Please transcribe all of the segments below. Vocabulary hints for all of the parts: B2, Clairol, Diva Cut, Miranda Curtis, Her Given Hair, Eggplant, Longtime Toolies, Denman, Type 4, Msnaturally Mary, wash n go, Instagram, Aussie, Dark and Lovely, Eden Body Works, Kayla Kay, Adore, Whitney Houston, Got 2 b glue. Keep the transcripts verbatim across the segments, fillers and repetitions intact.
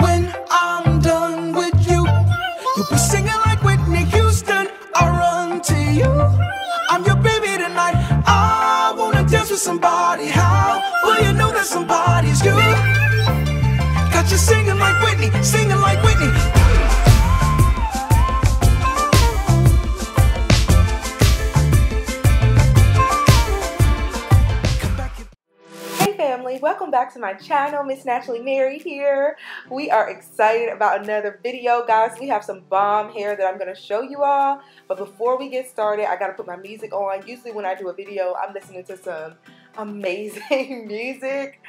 When I'm done with you, you'll be singing like Whitney Houston. I run to you. I'm your baby tonight. I wanna dance with somebody. How will you know that somebody's you? Got you singing like Whitney, singing like Whitney. Welcome back to my channel. Msnaturally Mary here. We are excited about another video, guys. We have some bomb hair that I'm going to show you all, but before we get started, I got to put my music on. Usually when I do a video, I'm listening to some amazing music.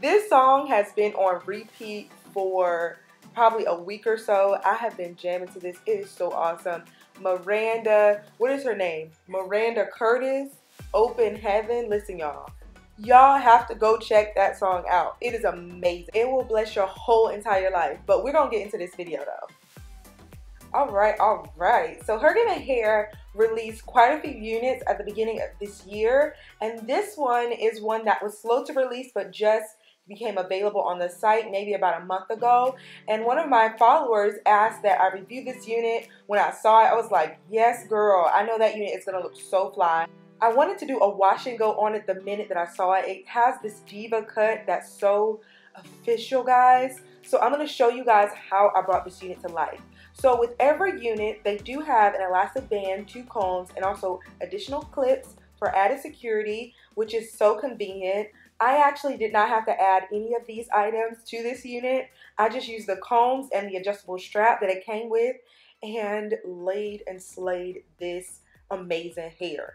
This song has been on repeat for probably a week or so. I have been jamming to this. It is so awesome. Miranda, what is her name? Miranda Curtis, Open Heaven. Listen, y'all. Y'all have to go check that song out. It is amazing. It will bless your whole entire life. But we're gonna get into this video though. Alright, alright. So Her Given Hair released quite a few units at the beginning of this year. And this one is one that was slow to release but just became available on the site maybe about a month ago. And one of my followers asked that I review this unit. When I saw it, I was like, yes girl, I know that unit is gonna look so fly. I wanted to do a wash and go on it the minute that I saw it. It has this diva cut that's so official, guys. So I'm going to show you guys how I brought this unit to life. So with every unit, they do have an elastic band, two combs, and also additional clips for added security, which is so convenient. I actually did not have to add any of these items to this unit. I just used the combs and the adjustable strap that it came with and laid and slayed this amazing hair.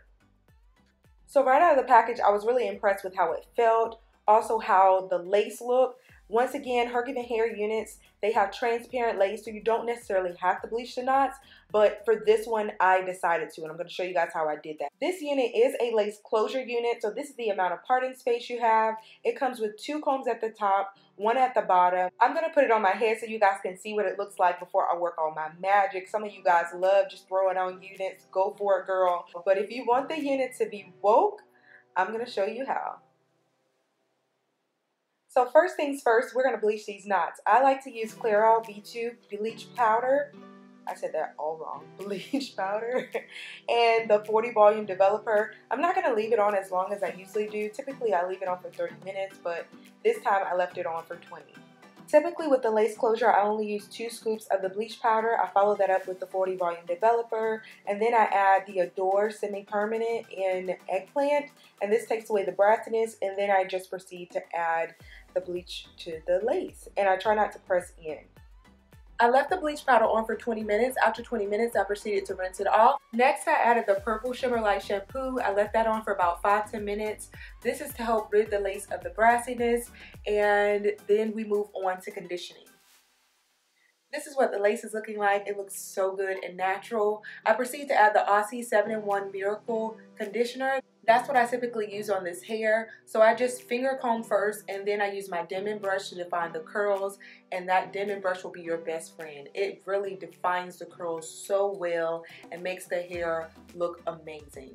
So right out of the package, I was really impressed with how it felt, also how the lace looked. Once again, Her Given Hair units, they have transparent lace, so you don't necessarily have to bleach the knots, but for this one, I decided to, and I'm going to show you guys how I did that. This unit is a lace closure unit, so this is the amount of parting space you have. It comes with two combs at the top, one at the bottom. I'm going to put it on my head so you guys can see what it looks like before I work on my magic. Some of you guys love just throwing on units. Go for it, girl. But if you want the unit to be woke, I'm going to show you how. So first things first, we're going to bleach these knots. I like to use Clairol B two bleach powder. I said that all wrong. Bleach powder and the forty volume developer. I'm not going to leave it on as long as I usually do. Typically I leave it on for thirty minutes, but this time I left it on for twenty. Typically with the lace closure, I only use two scoops of the bleach powder. I follow that up with the forty volume developer, and then I add the Adore semi-permanent in Eggplant, and this takes away the brassiness, and then I just proceed to add the bleach to the lace, and I try not to press in. I left the bleach powder on for twenty minutes. After twenty minutes, I proceeded to rinse it off. Next, I added the Purple Shimmer Light Shampoo. I left that on for about five to ten minutes. This is to help rid the lace of the brassiness, and then we move on to conditioning. This is what the lace is looking like. It looks so good and natural. I proceed to add the Aussie seven in one Miracle Conditioner. That's what I typically use on this hair. So I just finger comb first, and then I use my Denman brush to define the curls, and that Denman brush will be your best friend. It really defines the curls so well and makes the hair look amazing.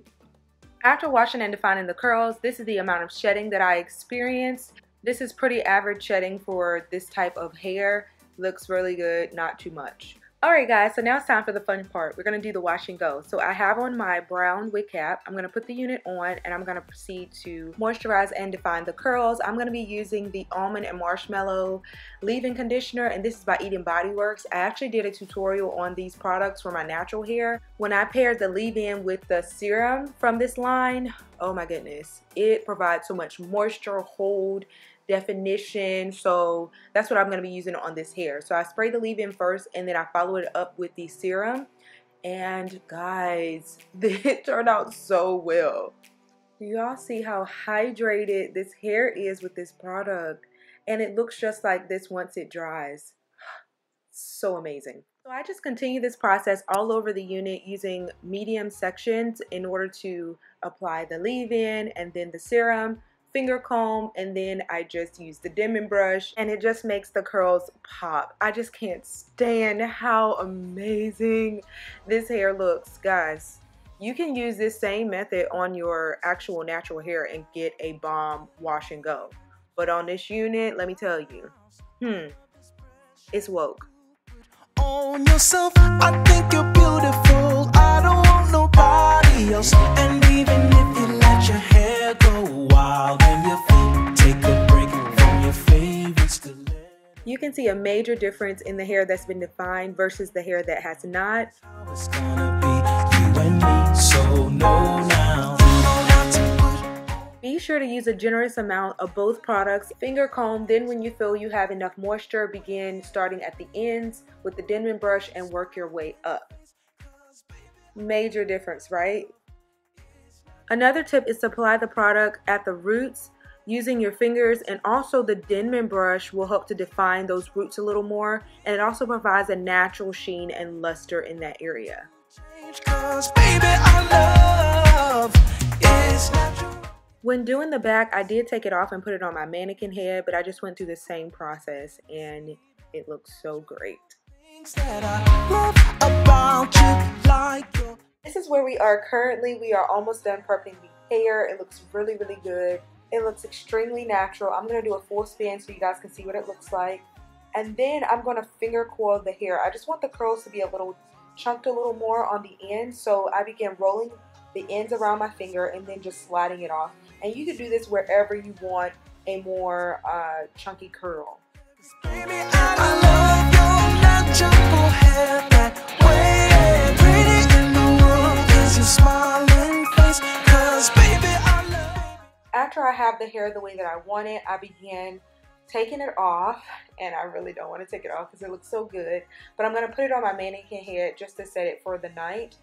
After washing and defining the curls, this is the amount of shedding that I experienced. This is pretty average shedding for this type of hair. Looks really good, not too much. Alright guys, so now it's time for the fun part. We're going to do the wash and go. So I have on my brown wig cap. I'm going to put the unit on, and I'm going to proceed to moisturize and define the curls. I'm going to be using the Almond and Marshmallow leave-in conditioner, and this is by Eden Body Works. I actually did a tutorial on these products for my natural hair. When I paired the leave-in with the serum from this line, oh my goodness, it provides so much moisture, hold, definition. So that's what I'm going to be using on this hair. So I spray the leave-in first, and then I follow it up with the serum, and guys, it turned out so well. Do y'all see how hydrated this hair is with this product? And it looks just like this once it dries. So amazing. So I just continue this process all over the unit using medium sections in order to apply the leave-in and then the serum, finger comb, and then I just use the Denman brush, and it just makes the curls pop. I just can't stand how amazing this hair looks. Guys, you can use this same method on your actual natural hair and get a bomb wash and go. But on this unit, let me tell you, hmm, is woke. Own yourself, I think you're beautiful. I don't want nobody else. And even if you let your hair go wild and your feet, take a break from your favorites to live. You can see a major difference in the hair that's been defined versus the hair that has not. It's gonna be you and me, so no now. Be sure to use a generous amount of both products. Finger comb, then when you feel you have enough moisture, begin starting at the ends with the Denman brush and work your way up. Major difference, right? Another tip is to apply the product at the roots. Using your fingers and also the Denman brush will help to define those roots a little more, and it also provides a natural sheen and luster in that area. When doing the back, I did take it off and put it on my mannequin head, but I just went through the same process and it looks so great. This is where we are currently. We are almost done prepping the hair. It looks really, really good. It looks extremely natural. I'm going to do a full spin so you guys can see what it looks like. And then I'm going to finger coil the hair. I just want the curls to be a little chunked a little more on the end, so I began rolling the ends around my finger and then just sliding it off. And you can do this wherever you want a more uh, chunky curl. After I have the hair the way that I want it, I begin taking it off, and I really don't want to take it off because it looks so good, but I'm going to put it on my mannequin head just to set it for the night.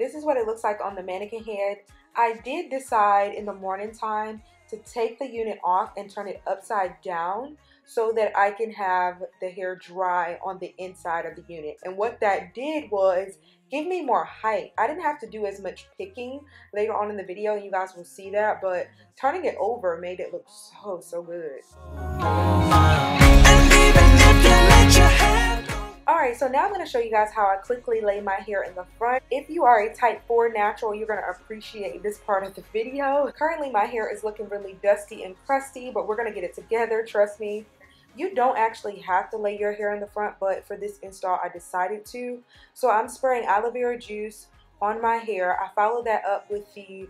This is what it looks like on the mannequin head. I did decide in the morning time to take the unit off and turn it upside down so that I can have the hair dry on the inside of the unit. And what that did was give me more height. I didn't have to do as much picking later on in the video, and you guys will see that, but turning it over made it look so, so good. Alright, so now I'm going to show you guys how I quickly lay my hair in the front. If you are a type four natural, you're going to appreciate this part of the video. Currently, my hair is looking really dusty and crusty, but we're going to get it together, trust me. You don't actually have to lay your hair in the front, but for this install, I decided to. So I'm spraying aloe vera juice on my hair. I follow that up with the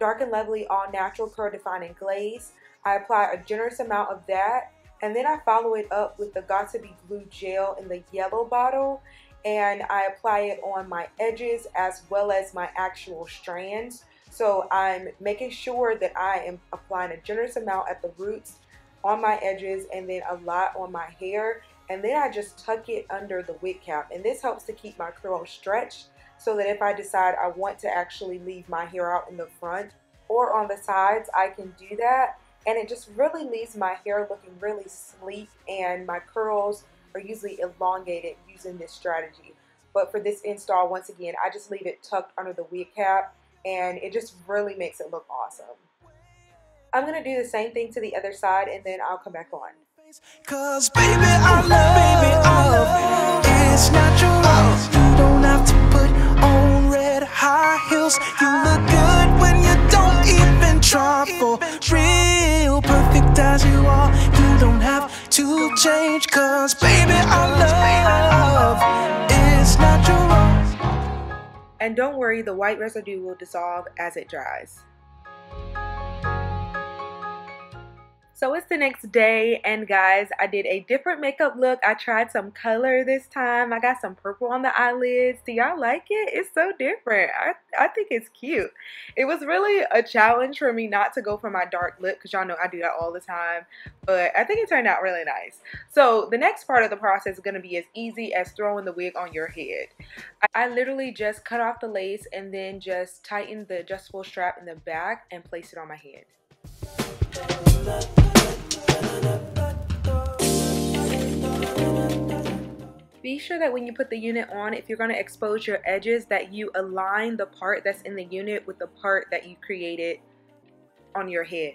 Dark and Lovely All Natural Curl Defining Glaze. I apply a generous amount of that. And then I follow it up with the got to b Glue Gel in the yellow bottle, and I apply it on my edges as well as my actual strands. So I'm making sure that I am applying a generous amount at the roots, on my edges, and then a lot on my hair. And then I just tuck it under the wig cap. And this helps to keep my curl stretched so that if I decide I want to actually leave my hair out in the front or on the sides, I can do that. And it just really leaves my hair looking really sleek, and my curls are usually elongated using this strategy. But for this install, once again, I just leave it tucked under the wig cap, and it just really makes it look awesome. I'm gonna do the same thing to the other side, and then I'll come back on. 'Cause baby, I love, baby, I love, it's natural. You don't have to put on red high heels. You look good when you don't even try for real. Perfect as you are, you don't have to change. 'Cause baby, I love, it's natural. And don't worry, the white residue will dissolve as it dries. So it's the next day, and guys, I did a different makeup look. I tried some color this time. I got some purple on the eyelids. Do y'all like it? It's so different. I, I think it's cute. It was really a challenge for me not to go for my dark look, because y'all know I do that all the time. But I think it turned out really nice. So the next part of the process is going to be as easy as throwing the wig on your head. I literally just cut off the lace and then just tightened the adjustable strap in the back and placed it on my head. Be sure that when you put the unit on, if you're going to expose your edges, that you align the part that's in the unit with the part that you created on your head.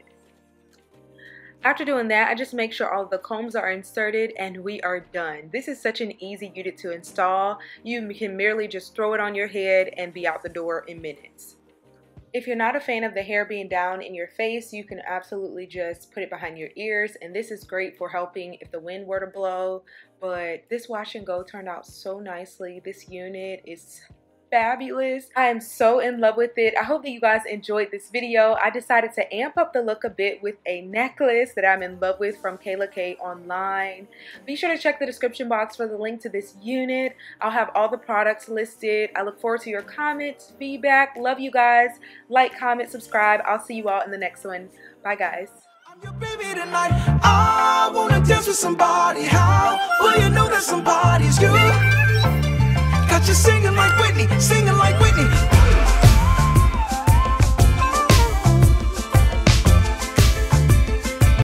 After doing that, I just make sure all the combs are inserted, and we are done. This is such an easy unit to install. You can merely just throw it on your head and be out the door in minutes. If you're not a fan of the hair being down in your face, you can absolutely just put it behind your ears, and this is great for helping if the wind were to blow. But this wash and go turned out so nicely. This unit is fabulous. I am so in love with it. I hope that you guys enjoyed this video. I decided to amp up the look a bit with a necklace that I'm in love with from Kayla Kay online. Be sure to check the description box for the link to this unit. I'll have all the products listed. I look forward to your comments, feedback. Love you guys. Like, comment, subscribe. I'll see you all in the next one. Bye guys. I'm your baby tonight. I wanna dance with somebody. How will you know that somebody's you? Got you singing like Whitney, singing like Whitney.